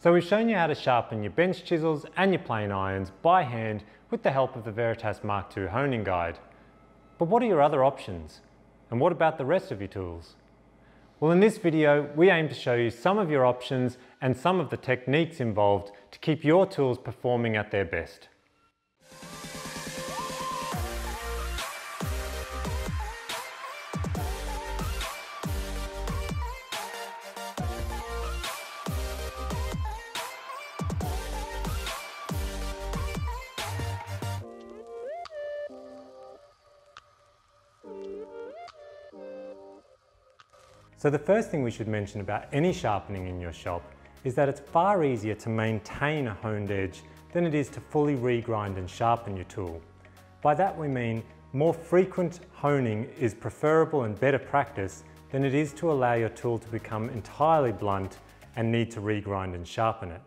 So we've shown you how to sharpen your bench chisels and your plane irons by hand with the help of the Veritas Mark II honing guide. But what are your other options? And what about the rest of your tools? Well, in this video, we aim to show you some of your options and some of the techniques involved to keep your tools performing at their best. So the first thing we should mention about any sharpening in your shop is that it's far easier to maintain a honed edge than it is to fully regrind and sharpen your tool. By that we mean more frequent honing is preferable and better practice than it is to allow your tool to become entirely blunt and need to regrind and sharpen it.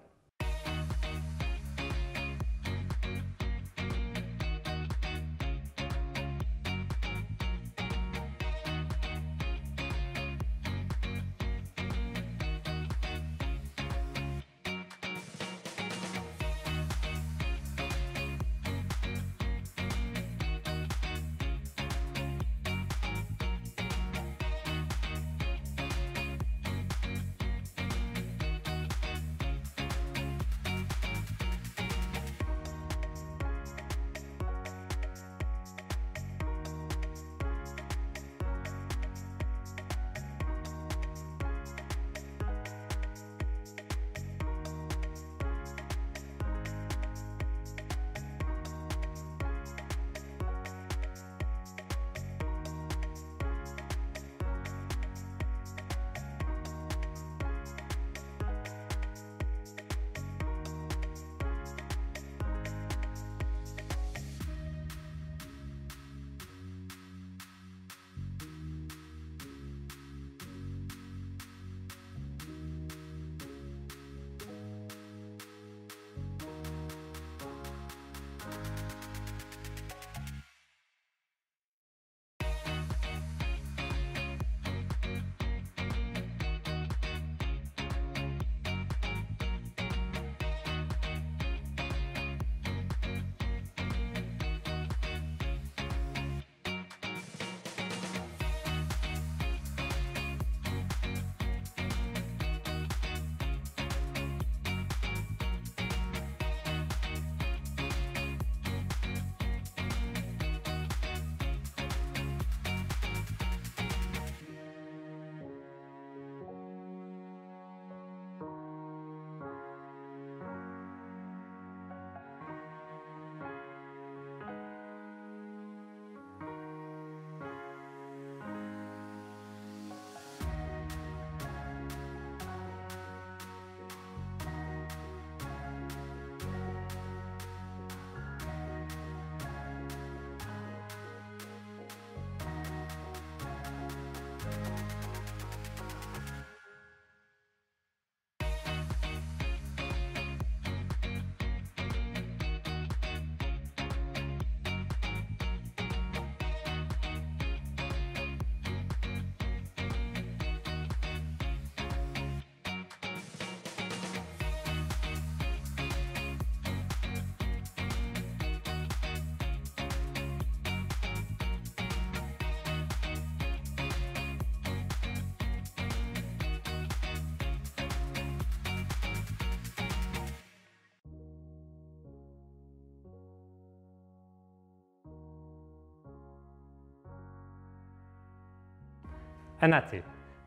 And that's it.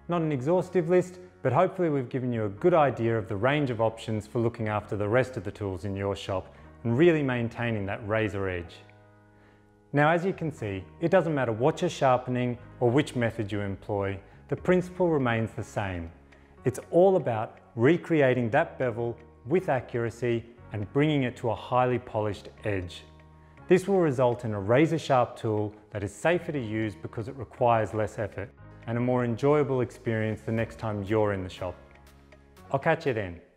Not an exhaustive list, but hopefully we've given you a good idea of the range of options for looking after the rest of the tools in your shop and really maintaining that razor edge. Now, as you can see, it doesn't matter what you're sharpening or which method you employ, the principle remains the same. It's all about recreating that bevel with accuracy and bringing it to a highly polished edge. This will result in a razor sharp tool that is safer to use because it requires less effort, and a more enjoyable experience the next time you're in the shop. I'll catch you then.